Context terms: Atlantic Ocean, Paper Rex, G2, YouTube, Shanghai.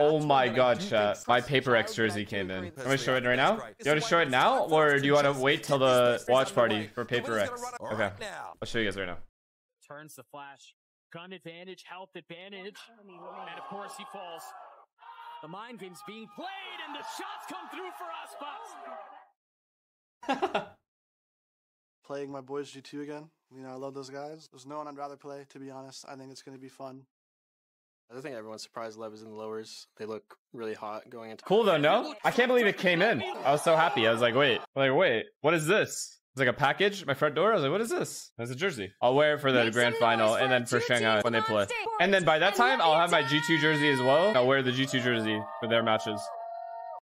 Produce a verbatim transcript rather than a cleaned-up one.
Oh my god, chat. My Paper Rex jersey came in. I'm gonna show it right now. Do you want to show it now, or do you want to wait till the watch party for Paper Rex? Okay, I'll show you guys right now. Turns the flash. Gun advantage, health advantage. And of course he falls. The mind game's being played, and the shots come through for us, Bucks. Playing my boys G two again. You know, I love those guys. There's no one I'd rather play, to be honest. I think it's going to be fun. I think everyone's surprised Lev is in the lowers. They look really hot going into... Cool though, no? I can't believe it came in. I was so happy. I was like, wait. I'm like, wait. What is this? It's like a package. My front door. I was like, what is this? That's a jersey. I'll wear it for the grand final and then for Shanghai when they play. And then by that time, I'll have my G two jersey as well. I'll wear the G two jersey for their matches.